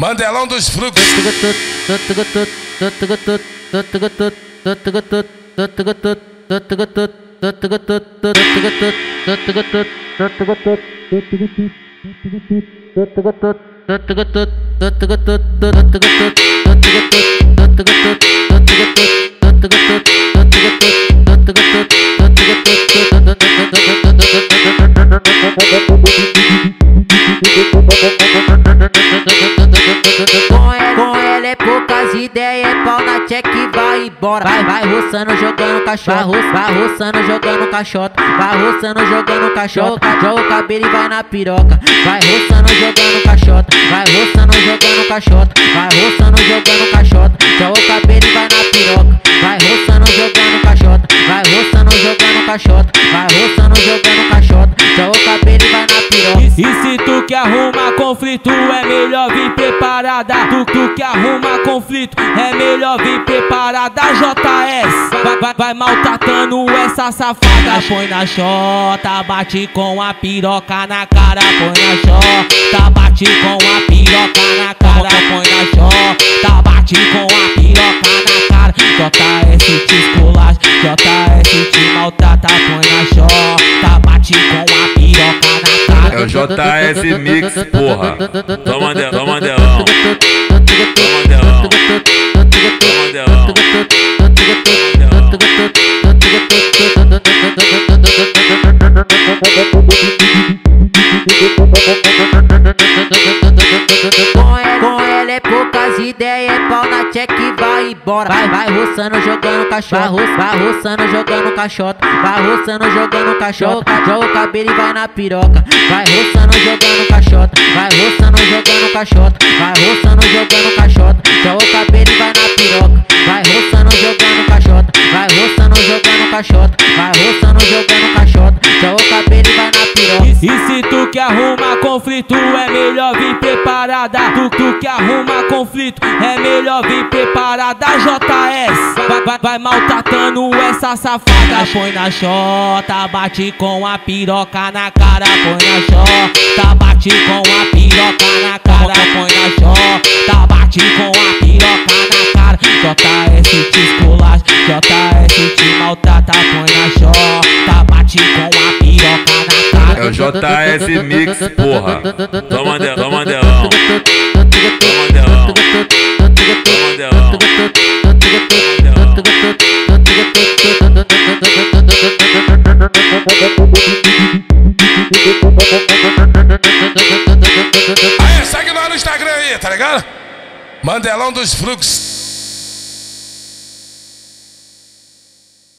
Mandelão dos Fluxos. Com ela é poucas ideias, é pau na check e vai embora. Vai roçando, jogando cachota, vai roçando, jogando cachota, vai roçando, jogando cachota. Joga o cabelo e vai na piroca. Vai roçando, jogando cachota, vai roçando, jogando cachota, vai roçando, jogando cachota. Joga o cabelo e vai na piroca. Vai roçando, jogando cachota, vai roçando, jogando cachota, vai roçando, jogando cachota. Joga o cabelo e vai na piroca. E se tu que arruma conflito, é melhor vir preparada. Tu que arruma conflito, é melhor vir preparada. JS vai maltratando essa safada. Põe na xota, bate com a piroca na cara. Põe na xota, bate com a piroca na cara. Põe na xota, bate com a piroca na cara. JS te esculacha, JS te maltrata. Põe na xota, bate com a piroca na cara. É o JS Mix, porra. Toma Mandelão, toma Mandelão, toma Mandelão, toma Mandelão, toma Mandelão. Com ela é poucas ideias, é pau na check e vai embora. Vai roçando, jogando cachota, vai roçando, jogando cachota, vai roçando, jogando cachota. Joga o cabelo e vai na piroca. Vai roçando, jogando cachota, vai roçando, jogando cachota, vai roçando, jogando cachota. Joga o cabelo e vai na piroca. Vai roçando, jogando cachota, vai roçando, jogando cachota, vai roçando, jogando cachota. Joga o cabelo e vai na piroca. E se tu que arruma conflito, é melhor vir preparada. Tu que arruma conflito, é melhor vir preparada. JS vai maltratando essa safada. Põe na xota, bate com a piroca na cara. Põe na xota, bate com a piroca na cara. Põe na xota, bate com a piroca na cara. JS te esculacha, JS te maltrata. Põe na xota, bate com a piroca na cara. É o JS Mix, porra. Toma Mandelão, toma Mandelão, toma Mandelão, toma Mandelão, toma Mandelão. Aí, segue lá no Instagram aí, tá ligado? Mandelão dos Fluxos.